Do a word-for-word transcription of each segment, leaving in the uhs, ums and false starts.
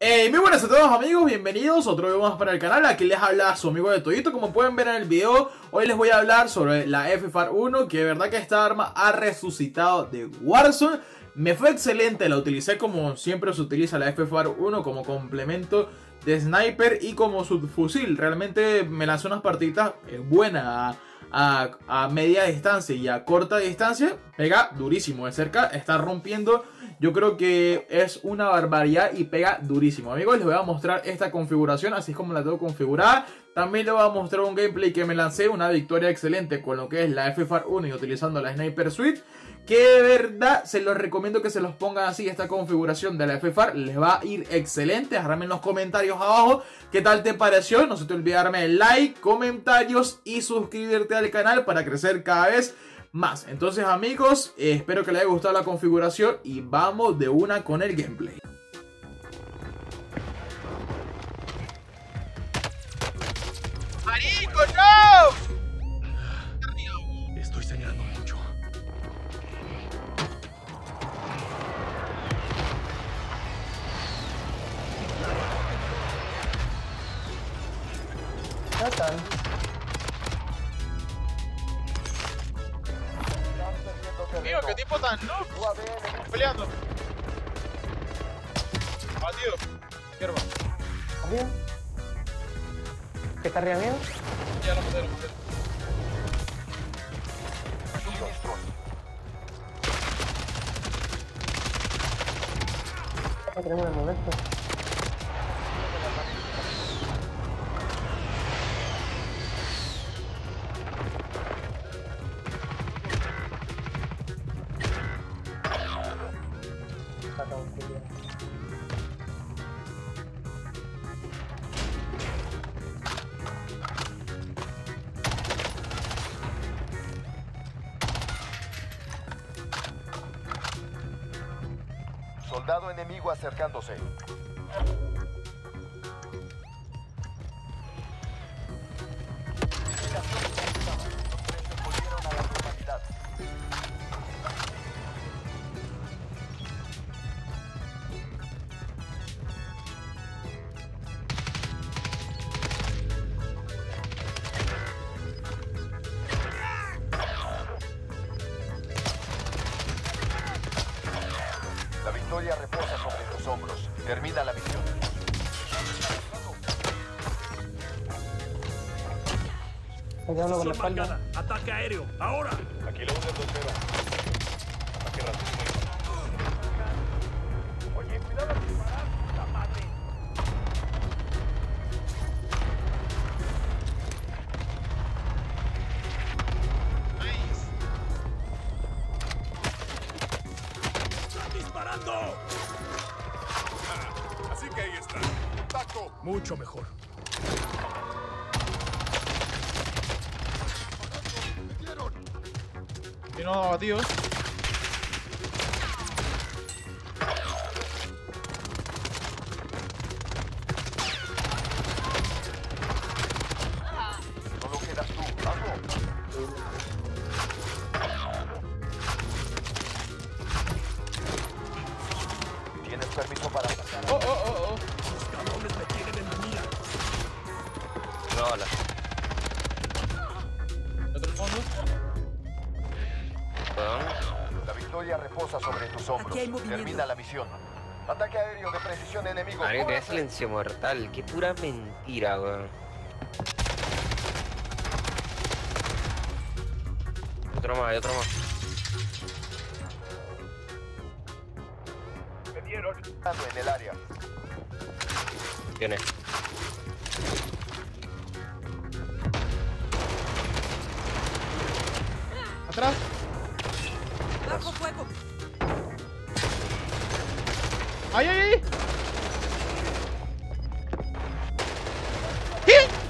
Hey, muy buenas a todos amigos, bienvenidos otro video más para el canal. Aquí les habla su amigo Detodito. Como pueden ver en el video, hoy les voy a hablar sobre la F F A R uno, que de verdad que esta arma ha resucitado de Warzone. Me fue excelente, la utilicé como siempre se utiliza la F F A R uno, como complemento de sniper y como subfusil. Realmente me lanzó unas partiditas buenas a, a, a media distancia y a corta distancia. Pega durísimo de cerca, está rompiendo. Yo creo que es una barbaridad y pega durísimo. Amigos, les voy a mostrar esta configuración, así es como la tengo configurada. También les voy a mostrar un gameplay que me lancé, una victoria excelente con lo que es la F F A R uno y utilizando la Sniper Suite, que de verdad se los recomiendo que se los pongan así. Esta configuración de la F F A R les va a ir excelente. Déjame en los comentarios abajo qué tal te pareció. No se te olvidarme el like, comentarios y suscribirte al canal para crecer cada vez más. Entonces amigos, eh, espero que les haya gustado la configuración y vamos de una con el gameplay. ¡Marico, no! Estoy sangrando mucho. Fatal. Mío, qué tipo tan noob. Peleando. Batido. Hierba. ¿Arriba? ¿Qué está arriba mío? Ya lo maté, lo maté. No tenemos el momento. Soldado enemigo acercándose. Reposa sobre tus hombros. Termina la misión. Cuidado con la espalda. Ataque aéreo. Ahora. Aquí lo uso dos cero. Ataque rápido. Oye, cuidado con disparar. La madre. Así que ahí está. Taco. Mucho mejor. Y no abatidos. Solo quedas tú, Taco. Permiso para pasar. Oh, oh, oh, oh. Los cabrones me tienen en la mira. Hola. ¿Otro fondo? La victoria reposa sobre tus hombros. Termina la misión. Ataque aéreo de precisión enemigo. Madre, que es silencio mortal. Qué pura mentira, weón. Otro más, otro más. En el área. Viene. Atrás. Bajo fuego. ¡Ay, ay, ay!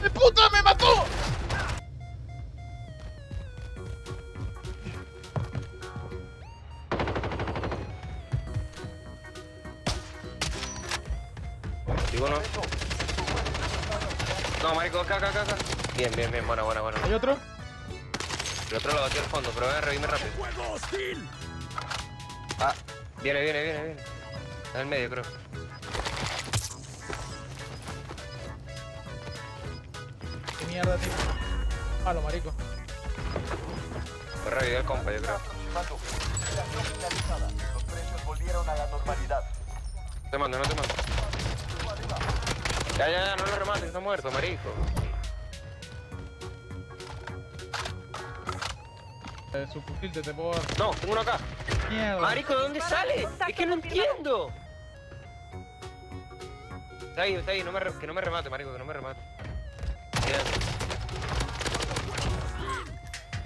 ¡Mi puta me mató! Digo no. No, marico, acá, acá, acá. Bien, bien, bien, buena, buena, buena. ¿Hay otro? El otro lo batió al fondo, pero voy a revivirme rápido. Ah, viene, viene, viene, viene. Está en el medio, creo. mierda, tío. A lo marico. Voy a revivir el compa, yo creo. Los precios volvieron a la normalidad. Te mando, no te mando. Ya, ya, ya, no lo remates, está muerto, marico. Eh, su fusil te, te puedo dar. No, tengo uno acá. Mierda. Marico, ¿de dónde sale? Es que no entiendo. Está ahí, está ahí, no me re... que no me remate, marico, que no me remate. Mierda.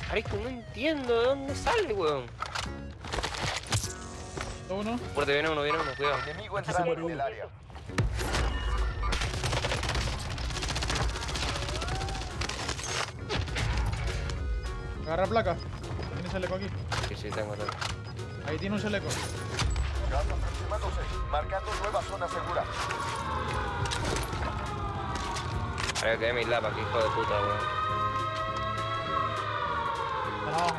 Marico, no entiendo de dónde sale, weón. ¿Uno? Fuerte, viene uno, viene uno, cuidado. El enemigo entra en el área. Agarra placa. ¿Tiene chaleco aquí? Sí, sí, tengo placa. Ahí tiene un chaleco. Gato aproximándose, marcando nueva zona segura. Ahora que hay mis lapas, hijo de puta, weón. Abajo.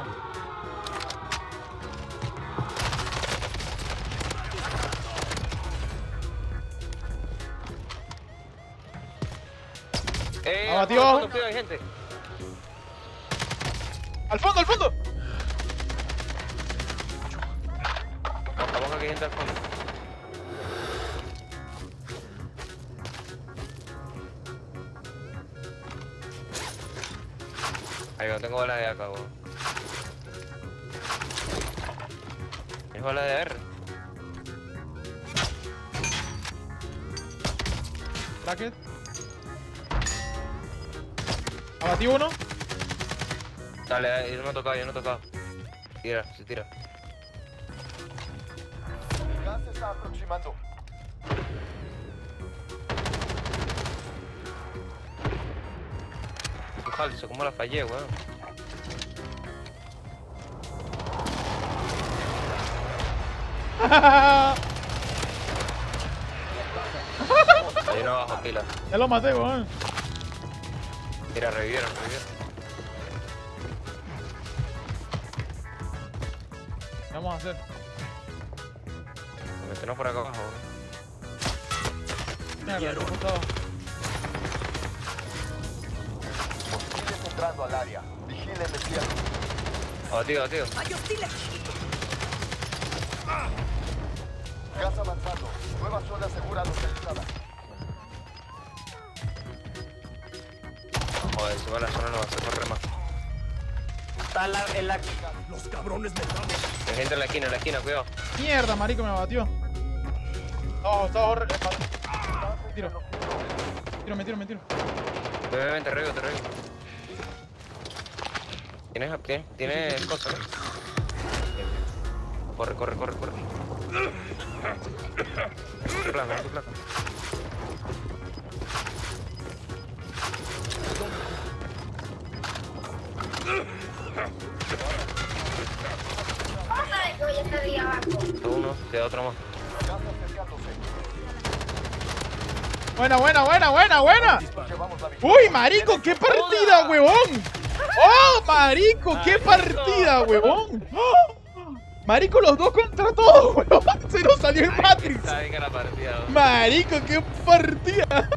Eh, ah, tío. Al fondo, tío, hay gente. ¡Al fondo, al fondo! Vamos, que hay gente al fondo. Ahí no tengo bala de acá, weón. Es bala de R. Bracket. Abatí uno. Dale, yo no he tocado, yo no he tocado. Tira, se tira. El gas se está aproximando. Ojalá, como la fallé, weón. Hay uno abajo, pila. Ya lo maté, weón. Mira, revivieron, revivieron. ¿Qué vamos a hacer? Lo metemos por acá abajo. Mira, lo he juntado. Hostiles entrando al área. Vigilen el cielo. Oh, tío, tío. ¡Hay hostiles! Gas avanzando. Nueva zona segura localizada. Joder, si va a la zona no va a ser correr más. Está la, en la... Los cabrones me están... Hay gente en la esquina, en la esquina, cuidado. Mierda, marico, me abatió. No, está horror... Tiro. Tiro, me tiro, me tiro. Ven, ven, te rego, te rego. Tienes... ¿Tienes, ¿Tienes el coso, no? Corre, corre, corre, corre. Tu placa, tu placa. Uno, queda otro más. Buena, buena, buena, buena, buena. Uy, marico, qué partida, huevón. Oh, marico, qué partida, huevón. Oh, marico, los dos contra todos, huevón. Se nos salió el Matrix. Marico, qué partida.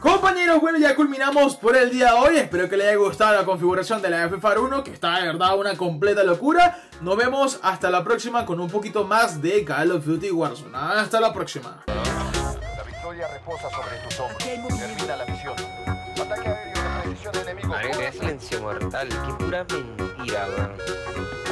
Compañeros, bueno, ya culminamos por el día de hoy. Espero que les haya gustado la configuración de la F F A R uno, que está de verdad una completa locura. Nos vemos hasta la próxima con un poquito más de Call of Duty Warzone. Hasta la próxima. La victoria reposa sobre tus hombros. Termina la misión. Ataque aéreo de precisión enemigo. Ay, qué silencio mortal, qué pura mentira, bro.